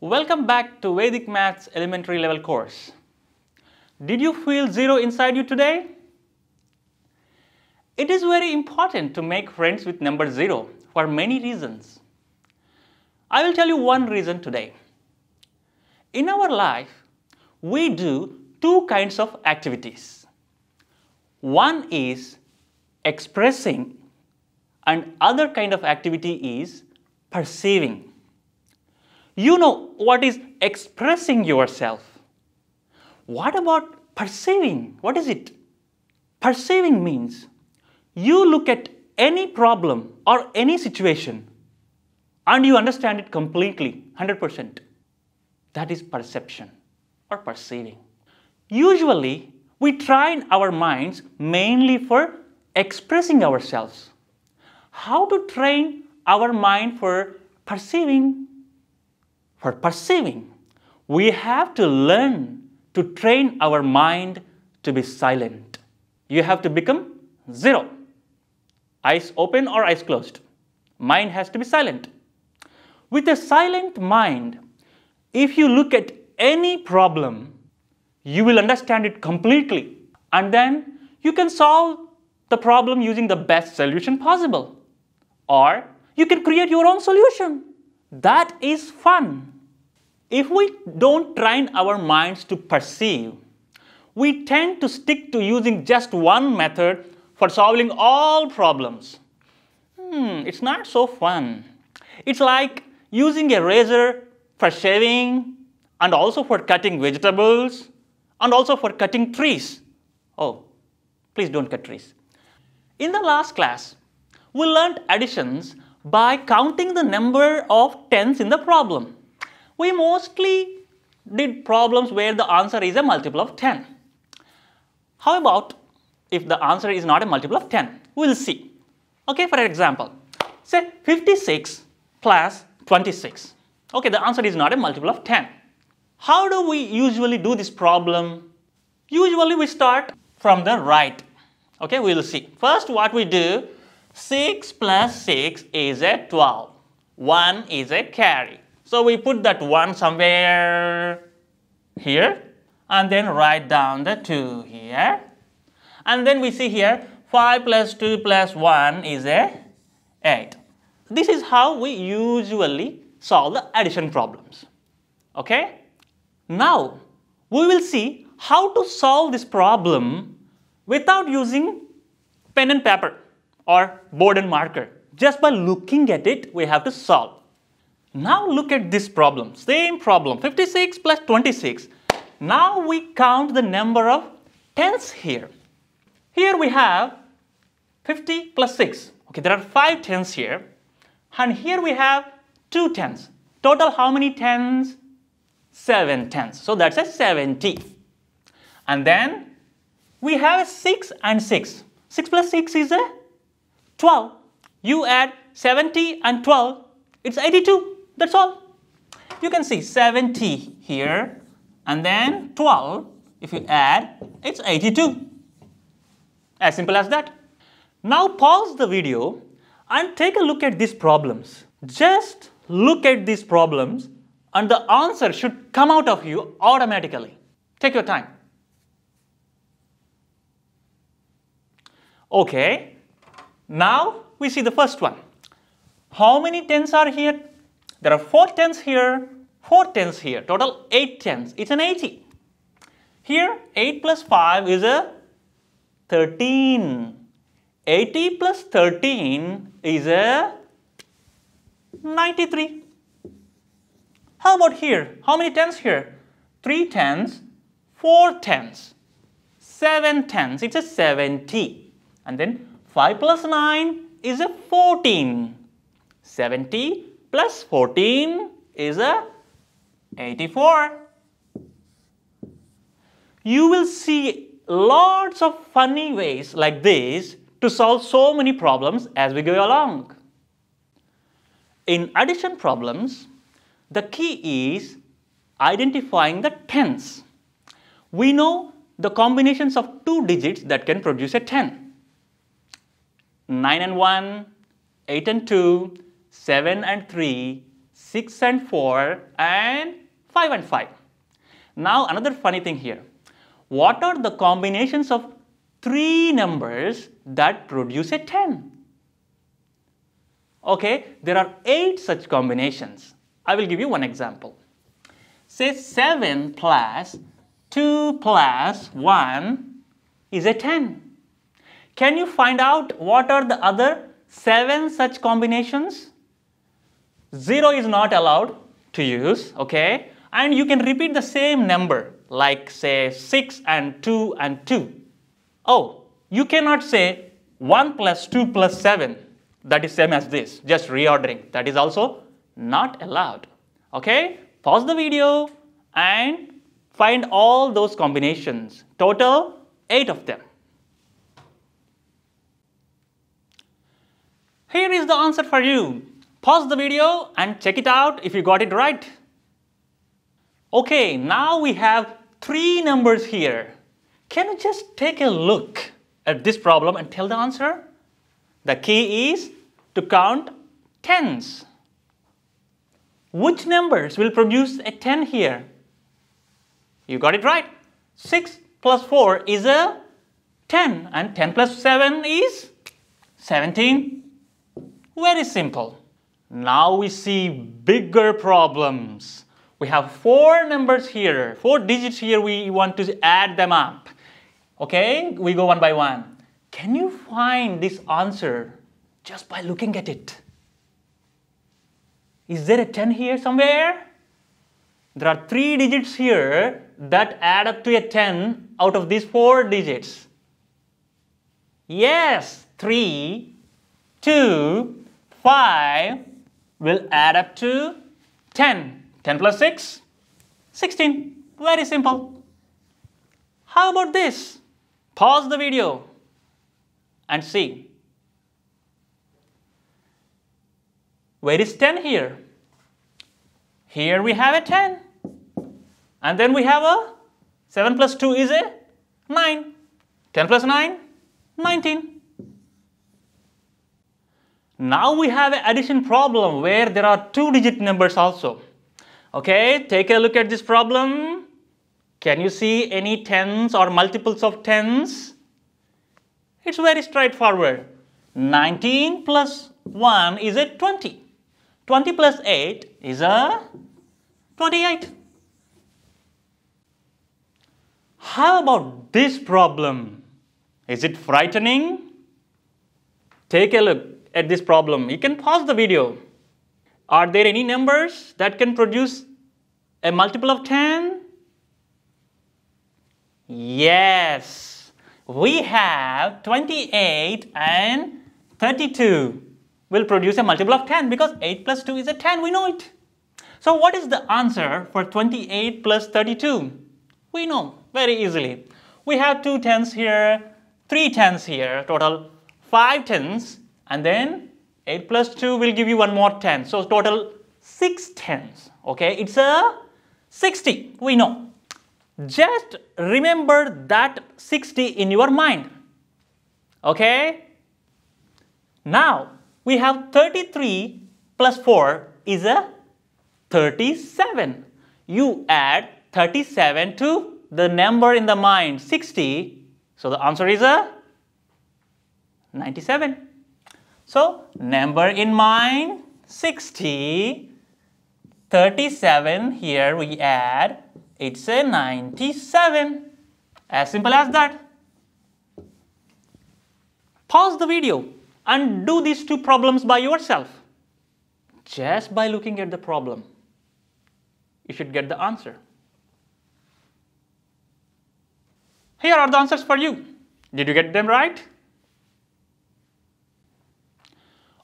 Welcome back to Vedic Maths elementary level course. Did you feel zero inside you today? It is very important to make friends with number zero for many reasons. I will tell you one reason today. In our life, we do two kinds of activities. One is expressing and other kind of activity is perceiving. You know what is expressing yourself. What about perceiving? What is it? Perceiving means you look at any problem or any situation and you understand it completely, 100%. That is perception or perceiving. Usually, we train our minds mainly for expressing ourselves. How to train our mind for perceiving? For perceiving, we have to learn to train our mind to be silent. You have to become zero. Eyes open or eyes closed. Mind has to be silent. With a silent mind, if you look at any problem, you will understand it completely. And then you can solve the problem using the best solution possible. Or you can create your own solution. That is fun. If we don't train our minds to perceive, we tend to stick to using just one method for solving all problems. It's not so fun. It's like using a razor for shaving and also for cutting vegetables and also for cutting trees. Oh, please don't cut trees. In the last class, we learned additions by counting the number of tens in the problem. We mostly did problems where the answer is a multiple of 10. How about if the answer is not a multiple of 10? We'll see. Okay, for example, say 56 plus 26. Okay, the answer is not a multiple of 10. How do we usually do this problem? Usually we start from the right. Okay, we'll see. First, what we do, 6 plus 6 is a 12. 1 is a carry. So we put that 1 somewhere here and then write down the 2 here. And then we see here 5 plus 2 plus 1 is a 8. This is how we usually solve the addition problems. Okay? Now we will see how to solve this problem without using pen and paper or board and marker. Just by looking at it, we have to solve. Now look at this problem, same problem, 56 plus 26. Now we count the number of tens here. Here we have 50 plus 6. Okay, there are 5 tens here. And here we have 2 tens. Total how many tens? 7 tens. So that's a 70. And then we have a 6 and 6. 6 plus 6 is a 12. You add 70 and 12, it's 82. That's all. You can see 70 here and then 12. If you add, it's 82. As simple as that. Now pause the video and take a look at these problems. Just look at these problems and the answer should come out of you automatically. Take your time. Okay. Now we see the first one. How many tens are here? There are 4 tens here, 4 tens here, total 8 tens. It's an 80. Here 8 plus 5 is a 13. 80 plus 13 is a 93. How about here? How many tens here? 3 tens, 4 tens, 7 tens. It's a 70. And then 5 plus 9 is a 14. 70 plus 14 is a 84. You will see lots of funny ways like this to solve so many problems as we go along. In addition problems, the key is identifying the tens. We know the combinations of 2 digits that can produce a 10. 9 and 1, 8 and 2, 7 and 3, 6 and 4 and 5 and 5. Now another funny thing here. What are the combinations of 3 numbers that produce a 10? Okay, there are 8 such combinations. I will give you one example. Say 7 plus 2 plus 1 is a 10. Can you find out what are the other 7 such combinations? 0 is not allowed to use, okay? And you can repeat the same number, like say 6 and 2 and 2. Oh, you cannot say 1 plus 2 plus 7. That is same as this, just reordering. That is also not allowed, okay? Pause the video and find all those combinations. Total 8 of them. Here is the answer for you. Pause the video and check it out if you got it right. Okay, now we have 3 numbers here. Can you just take a look at this problem and tell the answer? The key is to count tens. Which numbers will produce a 10 here? You got it right. 6 plus 4 is a 10 and 10 plus 7 is 17. Very simple. Now we see bigger problems. We have 4 numbers here, 4 digits here, we want to add them up. Okay, we go one by one. Can you find this answer just by looking at it? Is there a 10 here somewhere? There are 3 digits here that add up to a 10 out of these 4 digits. Yes, 3, 2, 5 will add up to 10. 10 plus 6, 16. Very simple. How about this? Pause the video and see. Where is 10 here? Here we have a 10. And then we have a 7 plus 2 is a 9. 10 plus 9, 19. Now we have an addition problem where there are 2-digit numbers also. Okay, take a look at this problem. Can you see any tens or multiples of tens? It's very straightforward. 19 plus 1 is a 20. 20 plus 8 is a 28. How about this problem? Is it frightening? Take a look at this problem. You can pause the video. Are there any numbers that can produce a multiple of 10? Yes, we have 28 and 32 will produce a multiple of 10 because 8 plus 2 is a 10, we know it. So what is the answer for 28 plus 32? We know very easily. We have 2 tens here, 3 tens here, total 5 tens, and then 8 plus 2 will give you one more 10. So total 6 tens. Okay, it's a 60. We know. Just remember that 60 in your mind. Okay. Now we have 33 plus 4 is a 37. You add 37 to the number in the mind, 60. So the answer is a 97. So, number in mind, 60, 37, here we add, it's a 97. As simple as that. Pause the video and do these 2 problems by yourself. Just by looking at the problem, you should get the answer. Here are the answers for you. Did you get them right?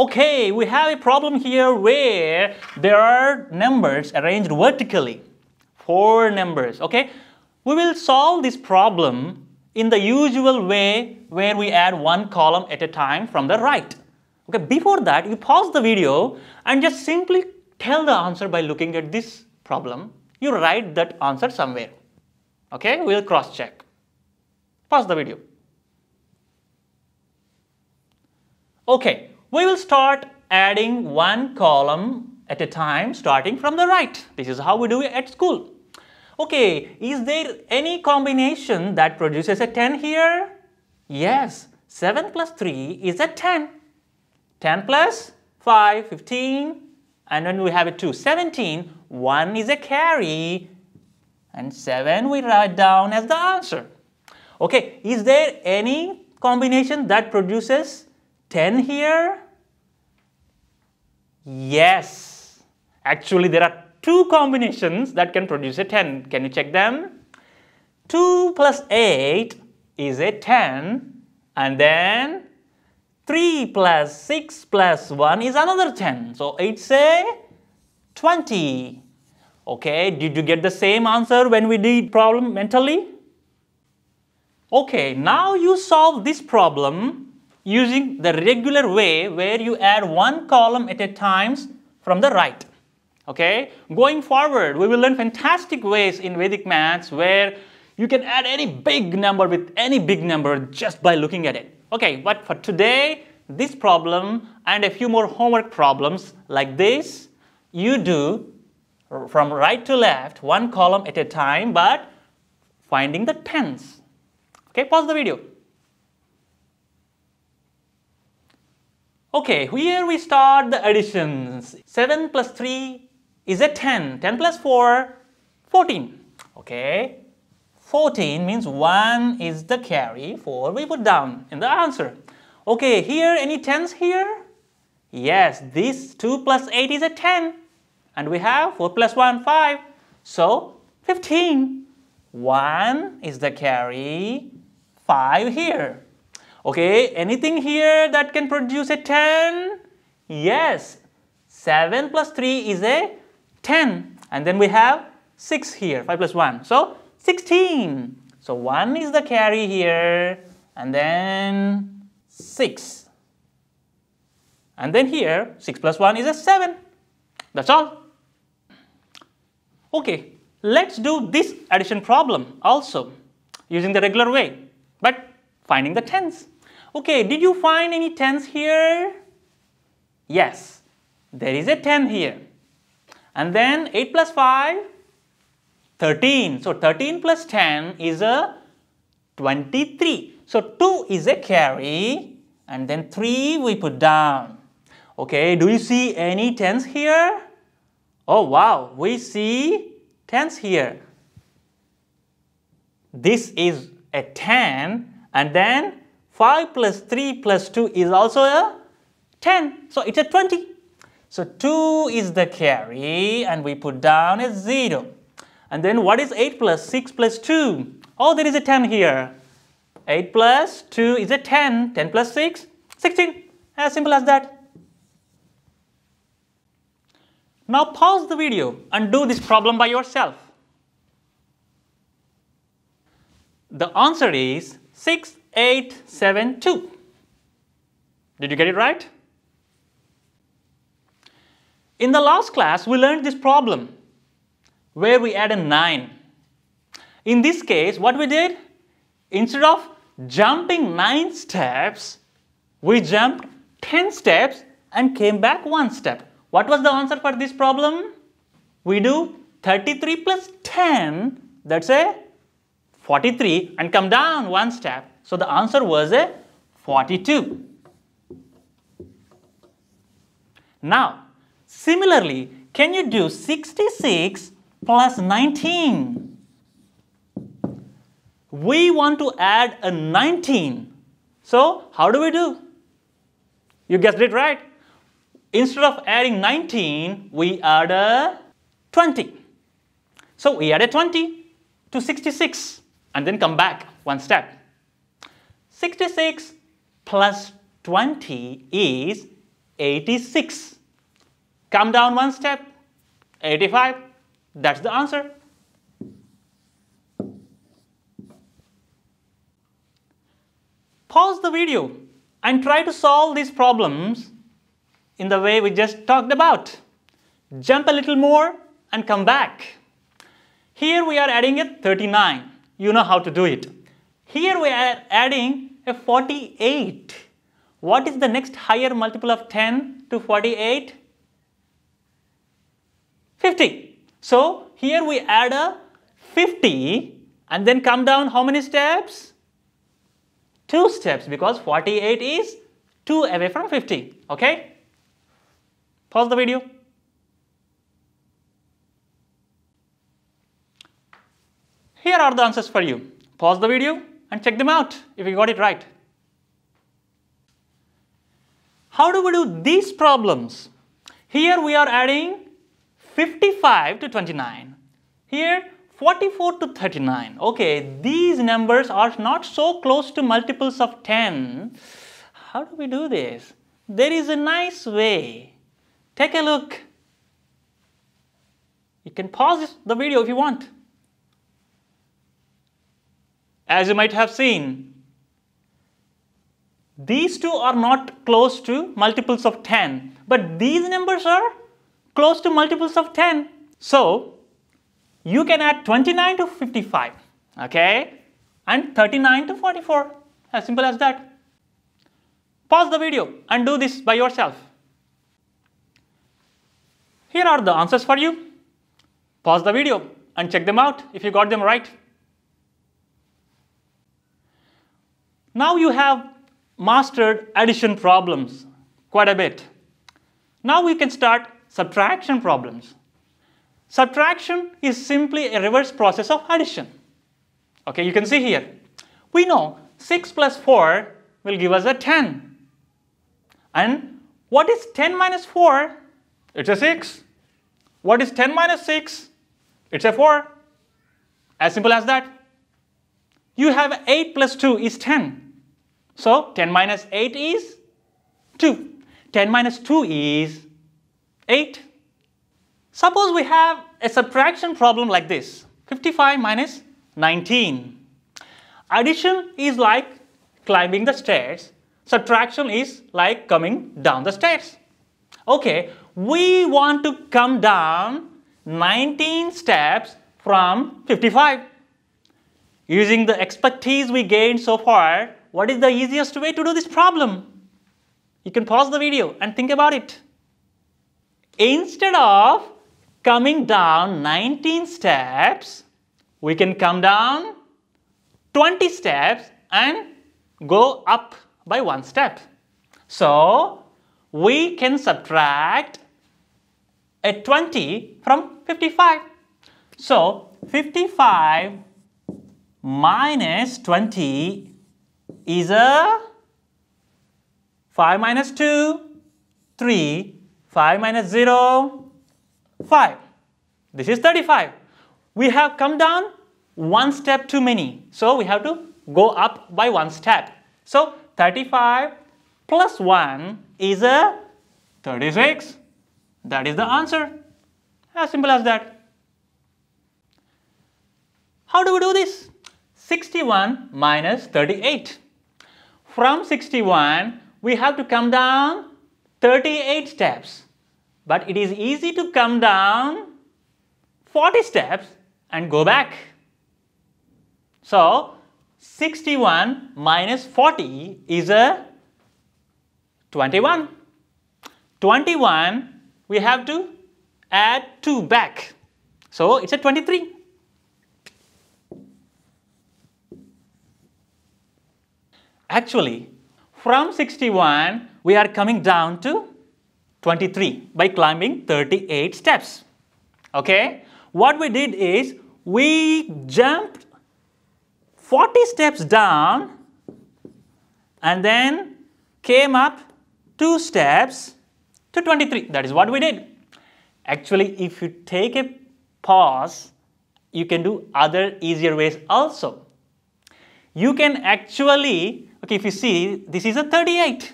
Okay, we have a problem here where there are numbers arranged vertically. 4 numbers, okay? We will solve this problem in the usual way where we add one column at a time from the right. Okay, before that, you pause the video and just simply tell the answer by looking at this problem. You write that answer somewhere. Okay, we'll cross-check. Pause the video. Okay. We will start adding one column at a time starting from the right. This is how we do it at school. Okay, is there any combination that produces a 10 here? Yes, 7 plus 3 is a 10. 10 plus 5, 15, and then we have a 2, 17. 1 is a carry, and 7 we write down as the answer. Okay, is there any combination that produces 10 here? Yes, actually there are two combinations that can produce a 10. Can you check them? 2 plus 8 is a 10, and then 3 plus 6 plus 1 is another 10. So it's a 20. Okay, did you get the same answer when we did problem mentally? Okay, now you solve this problem using the regular way where you add one column at a time from the right. Okay, going forward, we will learn fantastic ways in Vedic maths where you can add any big number with any big number just by looking at it. Okay, but for today, this problem and a few more homework problems like this, you do from right to left, one column at a time, but finding the tens. Okay, pause the video. Okay, here we start the additions. 7 plus 3 is a 10. 10 plus 4, 14. Okay, 14 means 1 is the carry, 4 we put down in the answer. Okay, here any 10s here? Yes, this 2 plus 8 is a 10. And we have 4 plus 1, 5. So 15. 1 is the carry, 5 here. Okay, anything here that can produce a 10? Yes, 7 plus 3 is a 10. And then we have 6 here, 5 plus 1. So 16. So 1 is the carry here, and then 6. And then here, 6 plus 1 is a 7. That's all. Okay, let's do this addition problem also using the regular way, but finding the tens. Okay, did you find any tens here? Yes, there is a 10 here. And then 8 plus 5, 13. So 13 plus 10 is a 23. So 2 is a carry, and then 3 we put down. Okay, do you see any tens here? Oh wow, we see tens here. This is a 10, and then 5 plus 3 plus 2 is also a 10. So it's a 20. So 2 is the carry, and we put down a 0. And then what is 8 plus 6 plus 2? Oh, there is a 10 here. 8 plus 2 is a 10. 10 plus 6, 16. As simple as that. Now pause the video and do this problem by yourself. The answer is 6, 8, 7, 2. Did you get it right? In the last class, we learned this problem where we add a 9. In this case, what we did? Instead of jumping 9 steps, we jumped 10 steps and came back 1 step. What was the answer for this problem? We do 33 plus 10, that's a 43, and come down 1 step. So the answer was a 42. Now, similarly, can you do 66 plus 19? We want to add a 19. So how do we do? You guessed it right. Instead of adding 19, we add a 20. So we add a 20 to 66 and then come back one step. 66 plus 20 is 86. Come down one step, 85. That's the answer. Pause the video and try to solve these problems in the way we just talked about. Jump a little more and come back. Here we are adding a 39. You know how to do it. Here we are adding a 48. What is the next higher multiple of 10 to 48? 50. So here we add a 50 and then come down how many steps? 2 steps, because 48 is 2 away from 50. Okay? Pause the video. Here are the answers for you. Pause the video and check them out if you got it right. How do we do these problems? Here we are adding 55 to 29. Here 44 to 39. Okay, these numbers are not so close to multiples of 10. How do we do this? There is a nice way. Take a look. You can pause the video if you want. As you might have seen, these two are not close to multiples of 10, but these numbers are close to multiples of 10. So you can add 29 to 55, okay, and 39 to 44, as simple as that. Pause the video and do this by yourself. Here are the answers for you. Pause the video and check them out if you got them right. Now you have mastered addition problems quite a bit. Now we can start subtraction problems. Subtraction is simply a reverse process of addition. Okay, you can see here. We know 6 plus 4 will give us a 10. And what is 10 minus 4? It's a 6. What is 10 minus 6? It's a 4. As simple as that. You have 8 plus 2 is 10. So 10 minus 8 is 2. 10 minus 2 is 8. Suppose we have a subtraction problem like this. 55 minus 19. Addition is like climbing the stairs. Subtraction is like coming down the stairs. Okay, we want to come down 19 steps from 55. Using the expertise we gained so far, what is the easiest way to do this problem? You can pause the video and think about it. Instead of coming down 19 steps, we can come down 20 steps and go up by 1 step. So we can subtract a 20 from 55. So 55 minus 20 is a 5 minus 2, 3, 5 minus 0, 5. This is 35. We have come down 1 step too many. So we have to go up by 1 step. So 35 plus 1 is a 36. That is the answer. As simple as that. How do we do this? 61 minus 38. From 61, we have to come down 38 steps. But it is easy to come down 40 steps and go back. So 61 minus 40 is a 21. 21, we have to add 2 back. So it's a 23. Actually, from 61, we are coming down to 23 by climbing 38 steps. Okay? What we did is, we jumped 40 steps down and then came up 2 steps to 23. That is what we did. Actually, if you take a pause, you can do other easier ways also. You can actually... okay, if you see, this is a 38.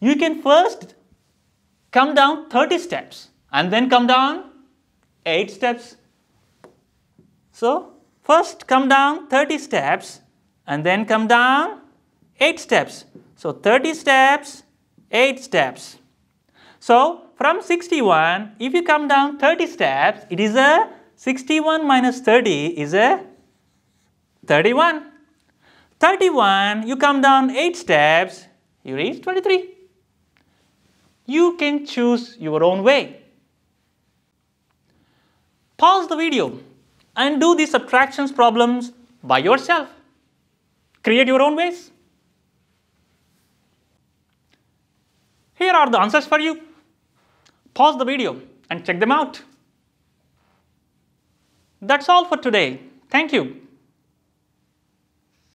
You can first come down 30 steps and then come down 8 steps. So, first come down 30 steps and then come down 8 steps. So, 30 steps, 8 steps. So, from 61, if you come down 30 steps, it is a 61 minus 30 is a 31. 31, you come down 8 steps, you reach 23. You can choose your own way. pause the video and do these subtractions problems by yourself. Create your own ways. Here are the answers for you. Pause the video and check them out. That's all for today. Thank you.